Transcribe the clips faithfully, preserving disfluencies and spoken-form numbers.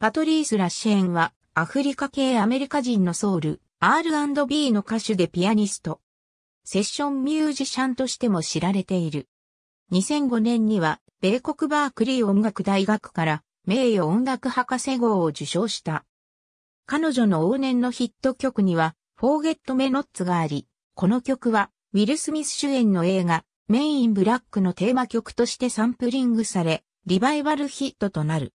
パトリース・ラッシェンはアフリカ系アメリカ人のソウル、アールアンドビー の歌手でピアニスト。セッションミュージシャンとしても知られている。にせんごねんには米国バークリー音楽大学から名誉音楽博士号を受賞した。彼女の往年のヒット曲にはForget Me Notsがあり、この曲はウィル・スミス主演の映画メン・イン・ブラックのテーマ曲としてサンプリングされ、リバイバルヒットとなる。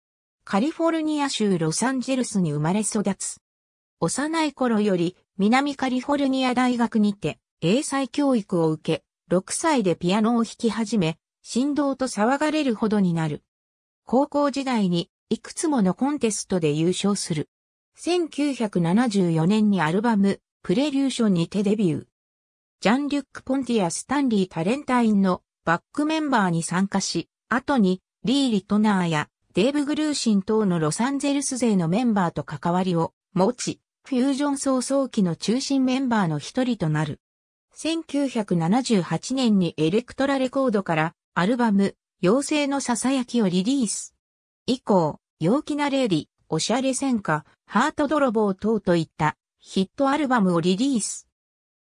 カリフォルニア州ロサンゼルスに生まれ育つ。幼い頃より南カリフォルニア大学にて英才教育を受け、ろくさいでピアノを弾き始め、神童と騒がれるほどになる。高校時代にいくつものコンテストで優勝する。せんきゅうひゃくななじゅうよねんにアルバムプレリューションにてデビュー。ジャン・リュック・ポンティやスタンリー・タレンタインのバックメンバーに参加し、後にリー・リトナーやデーブ・グルーシン等のロサンゼルス勢のメンバーと関わりを持ち、フュージョン早々期の中心メンバーの一人となる。せんきゅうひゃくななじゅうはちねんにエレクトラレコードからアルバム、妖精のささやきをリリース。以降、陽気なレディ、おしゃれ戦歌、ハート泥棒等といったヒットアルバムをリリース。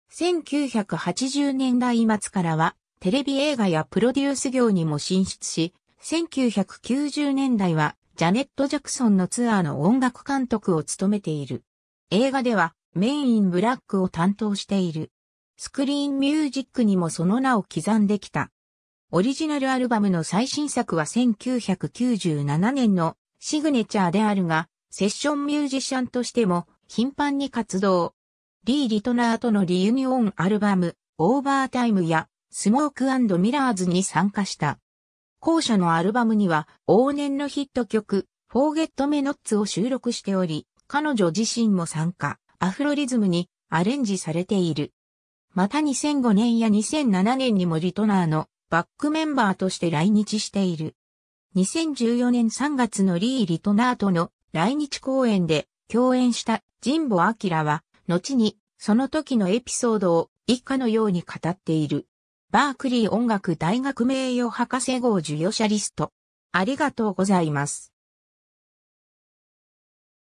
せんきゅうひゃくはちじゅうねんだい末からはテレビ映画やプロデュース業にも進出し、せんきゅうひゃくきゅうじゅうねんだいはジャネット・ジャクソンのツアーの音楽監督を務めている。映画ではメン・イン・ブラックを担当している。スクリーンミュージックにもその名を刻んできた。オリジナルアルバムの最新作はせんきゅうひゃくきゅうじゅうななねんのシグネチャーであるが、セッションミュージシャンとしても頻繁に活動。リー・リトナーとのリユニオンアルバム、オーバータイムやスモーク&ミラーズに参加した。後者のアルバムには往年のヒット曲「Forget Me Nots」を収録しており、彼女自身も参加、アフロリズムにアレンジされている。またにせんごねんやにせんななねんにもリトナーのバックメンバーとして来日している。にせんじゅうよねんさんがつのリー・リトナーとの来日公演で共演した神保明は、後にその時のエピソードを以下のように語っている。バークリー音楽大学名誉博士号授与者リスト。ありがとうございます。